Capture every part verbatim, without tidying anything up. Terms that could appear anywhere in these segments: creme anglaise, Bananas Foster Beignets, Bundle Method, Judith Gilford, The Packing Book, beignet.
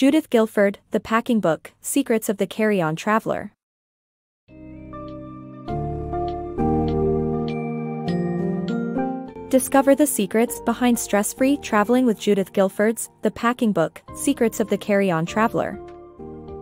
Judith Gilford, The Packing Book, Secrets of the Carry-On Traveler. Discover the secrets behind stress-free traveling with Judith Gilford's The Packing Book, Secrets of the Carry-On Traveler.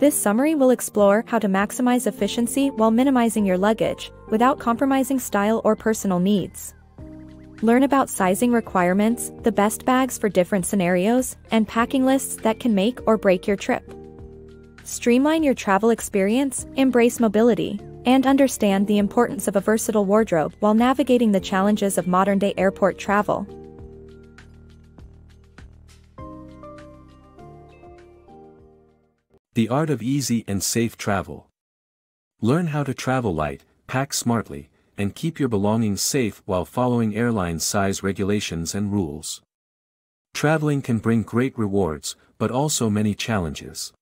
This summary will explore how to maximize efficiency while minimizing your luggage, without compromising style or personal needs. Learn about sizing requirements, the best bags for different scenarios, and packing lists that can make or break your trip. Streamline your travel experience, embrace mobility, and understand the importance of a versatile wardrobe while navigating the challenges of modern-day airport travel. The Art of Easy and Safe Travel. Learn how to travel light, pack smartly, and keep your belongings safe while following airline size regulations and rules. Traveling can bring great rewards, but also many challenges.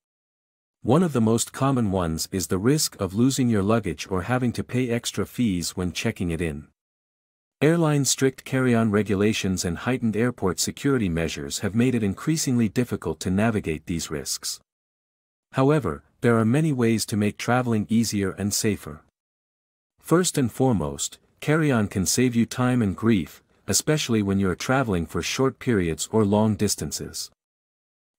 One of the most common ones is the risk of losing your luggage or having to pay extra fees when checking it in. Airlines' strict carry-on regulations and heightened airport security measures have made it increasingly difficult to navigate these risks. However, there are many ways to make traveling easier and safer. First and foremost, carry-on can save you time and grief, especially when you are traveling for short periods or long distances.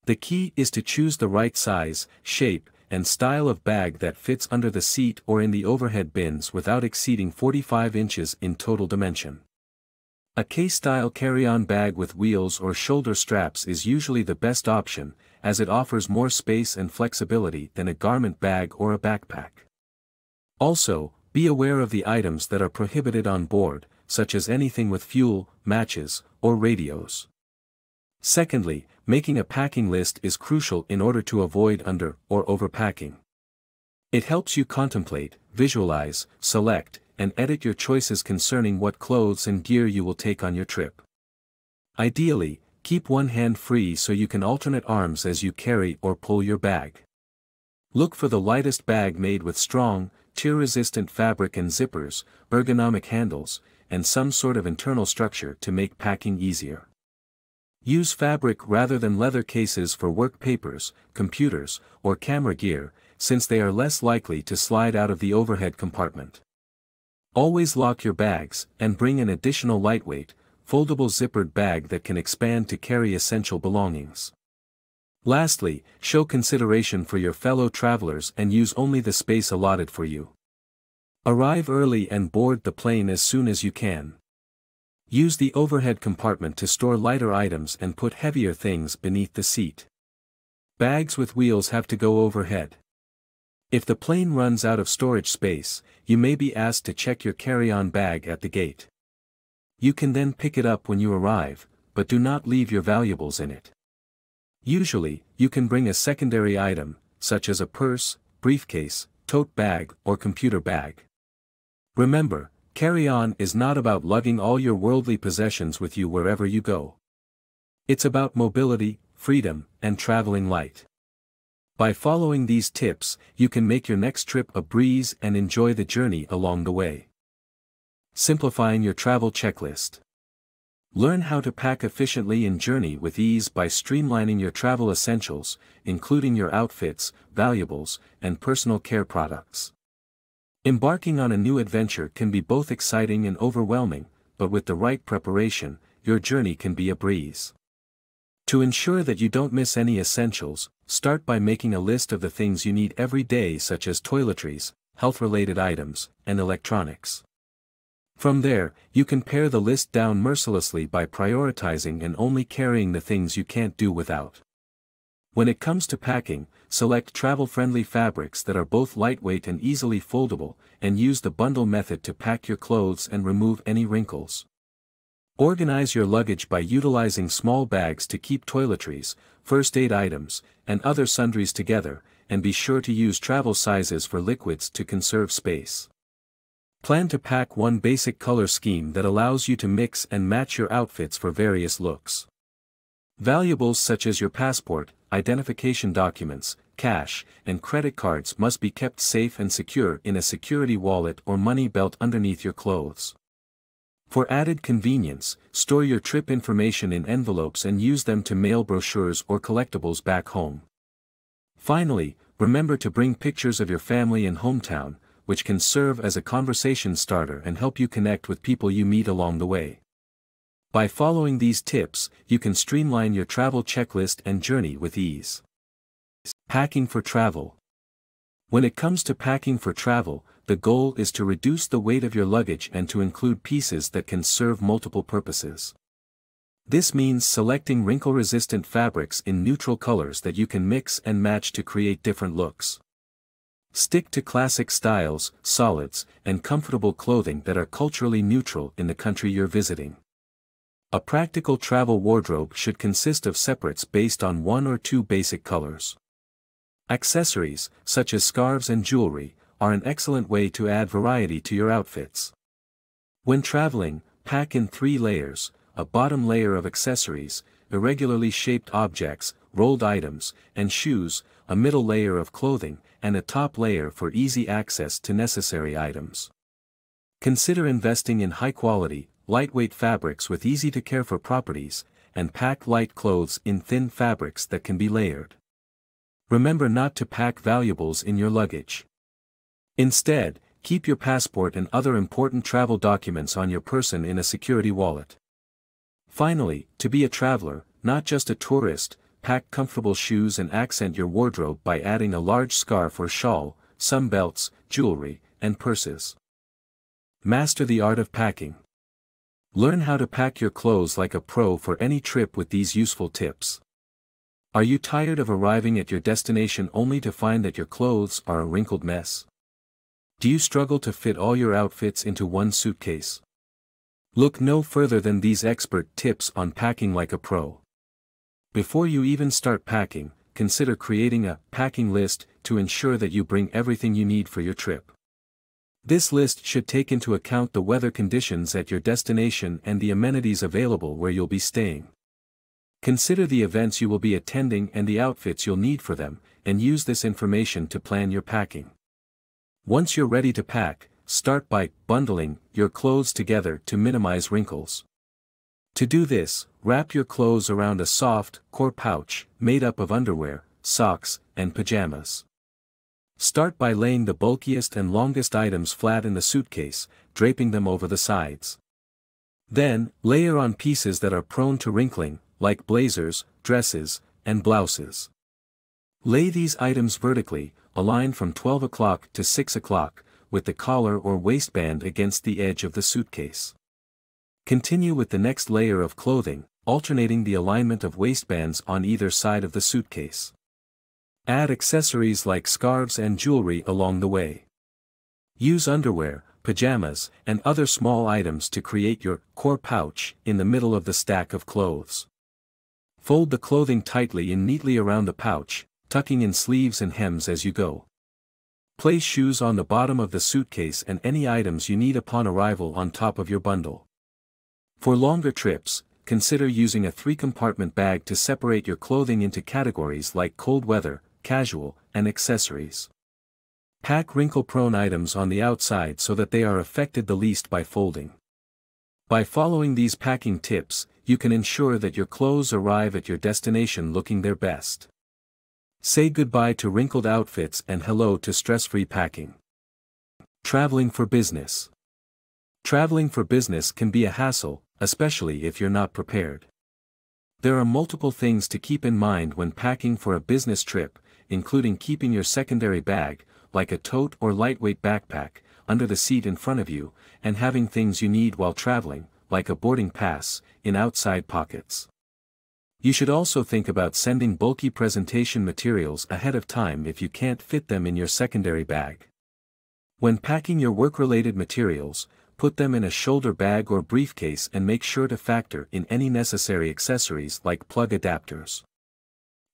The key is to choose the right size, shape, and style of bag that fits under the seat or in the overhead bins without exceeding forty-five inches in total dimension. A K-style carry-on bag with wheels or shoulder straps is usually the best option, as it offers more space and flexibility than a garment bag or a backpack. Also, be aware of the items that are prohibited on board, such as anything with fuel, matches, or radios. Secondly, making a packing list is crucial in order to avoid under or overpacking. It helps you contemplate, visualize, select, and edit your choices concerning what clothes and gear you will take on your trip. Ideally, keep one hand free so you can alternate arms as you carry or pull your bag. Look for the lightest bag made with strong, tear-resistant fabric and zippers, ergonomic handles, and some sort of internal structure to make packing easier. Use fabric rather than leather cases for work papers, computers, or camera gear, since they are less likely to slide out of the overhead compartment. Always lock your bags and bring an additional lightweight, foldable zippered bag that can expand to carry essential belongings. Lastly, show consideration for your fellow travelers and use only the space allotted for you. Arrive early and board the plane as soon as you can. Use the overhead compartment to store lighter items and put heavier things beneath the seat. Bags with wheels have to go overhead. If the plane runs out of storage space, you may be asked to check your carry-on bag at the gate. You can then pick it up when you arrive, but do not leave your valuables in it. Usually, you can bring a secondary item, such as a purse, briefcase, tote bag, or computer bag. Remember, carry-on is not about lugging all your worldly possessions with you wherever you go. It's about mobility, freedom, and traveling light. By following these tips, you can make your next trip a breeze and enjoy the journey along the way. Simplifying your travel checklist. Learn how to pack efficiently and journey with ease by streamlining your travel essentials, including your outfits, valuables, and personal care products. Embarking on a new adventure can be both exciting and overwhelming, but with the right preparation, your journey can be a breeze. To ensure that you don't miss any essentials, start by making a list of the things you need every day, such as toiletries, health-related items, and electronics. From there, you can pare the list down mercilessly by prioritizing and only carrying the things you can't do without. When it comes to packing, select travel-friendly fabrics that are both lightweight and easily foldable, and use the bundle method to pack your clothes and remove any wrinkles. Organize your luggage by utilizing small bags to keep toiletries, first aid items, and other sundries together, and be sure to use travel sizes for liquids to conserve space. Plan to pack one basic color scheme that allows you to mix and match your outfits for various looks. Valuables such as your passport, identification documents, cash, and credit cards must be kept safe and secure in a security wallet or money belt underneath your clothes. For added convenience, store your trip information in envelopes and use them to mail brochures or collectibles back home. Finally, remember to bring pictures of your family and hometown, which can serve as a conversation starter and help you connect with people you meet along the way. By following these tips, you can streamline your travel checklist and journey with ease. Packing for travel. When it comes to packing for travel, the goal is to reduce the weight of your luggage and to include pieces that can serve multiple purposes. This means selecting wrinkle-resistant fabrics in neutral colors that you can mix and match to create different looks. Stick to classic styles, solids, and comfortable clothing that are culturally neutral in the country you're visiting. A practical travel wardrobe should consist of separates based on one or two basic colors. Accessories, such as scarves and jewelry, are an excellent way to add variety to your outfits. When traveling, pack in three layers: a bottom layer of accessories, irregularly shaped objects, rolled items, and shoes, a middle layer of clothing, and a top layer for easy access to necessary items. Consider investing in high-quality, lightweight fabrics with easy-to-care-for properties, and pack light clothes in thin fabrics that can be layered. Remember not to pack valuables in your luggage. Instead, keep your passport and other important travel documents on your person in a security wallet. Finally, to be a traveler, not just a tourist, pack comfortable shoes and accent your wardrobe by adding a large scarf or shawl, some belts, jewelry, and purses. Master the art of packing. Learn how to pack your clothes like a pro for any trip with these useful tips. Are you tired of arriving at your destination only to find that your clothes are a wrinkled mess? Do you struggle to fit all your outfits into one suitcase? Look no further than these expert tips on packing like a pro. Before you even start packing, consider creating a packing list to ensure that you bring everything you need for your trip. This list should take into account the weather conditions at your destination and the amenities available where you'll be staying. Consider the events you will be attending and the outfits you'll need for them, and use this information to plan your packing. Once you're ready to pack, start by bundling your clothes together to minimize wrinkles. To do this, wrap your clothes around a soft, core pouch, made up of underwear, socks, and pajamas. Start by laying the bulkiest and longest items flat in the suitcase, draping them over the sides. Then, layer on pieces that are prone to wrinkling, like blazers, dresses, and blouses. Lay these items vertically, aligned from twelve o'clock to six o'clock, with the collar or waistband against the edge of the suitcase. Continue with the next layer of clothing, alternating the alignment of waistbands on either side of the suitcase. Add accessories like scarves and jewelry along the way. Use underwear, pajamas, and other small items to create your core pouch in the middle of the stack of clothes. Fold the clothing tightly and neatly around the pouch, tucking in sleeves and hems as you go. Place shoes on the bottom of the suitcase and any items you need upon arrival on top of your bundle. For longer trips, consider using a three-compartment bag to separate your clothing into categories like cold weather, casual, and accessories. Pack wrinkle-prone items on the outside so that they are affected the least by folding. By following these packing tips, you can ensure that your clothes arrive at your destination looking their best. Say goodbye to wrinkled outfits and hello to stress-free packing. Traveling for business. Traveling for business can be a hassle, especially if you're not prepared. There are multiple things to keep in mind when packing for a business trip, including keeping your secondary bag, like a tote or lightweight backpack, under the seat in front of you, and having things you need while traveling, like a boarding pass, in outside pockets. You should also think about sending bulky presentation materials ahead of time if you can't fit them in your secondary bag. When packing your work-related materials, put them in a shoulder bag or briefcase and make sure to factor in any necessary accessories like plug adapters.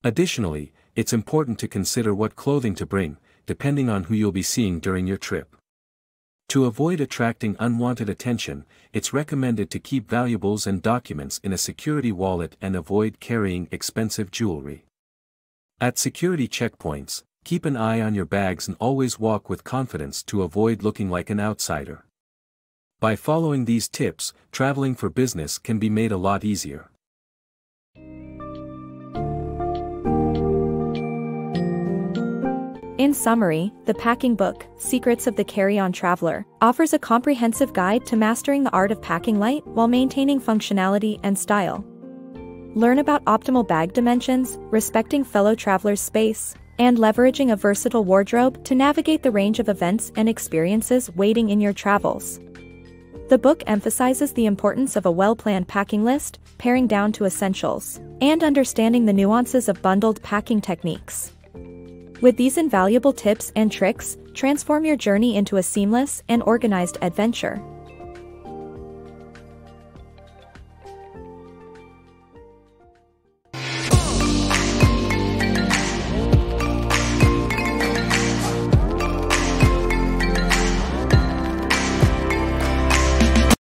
Additionally, it's important to consider what clothing to bring, depending on who you'll be seeing during your trip. To avoid attracting unwanted attention, it's recommended to keep valuables and documents in a security wallet and avoid carrying expensive jewelry. At security checkpoints, keep an eye on your bags and always walk with confidence to avoid looking like an outsider. By following these tips, traveling for business can be made a lot easier. In summary, The Packing Book, Secrets of the Carry-On Traveler, offers a comprehensive guide to mastering the art of packing light while maintaining functionality and style. Learn about optimal bag dimensions, respecting fellow travelers' space, and leveraging a versatile wardrobe to navigate the range of events and experiences waiting in your travels. The book emphasizes the importance of a well-planned packing list, paring down to essentials, and understanding the nuances of bundled packing techniques. With these invaluable tips and tricks, transform your journey into a seamless and organized adventure.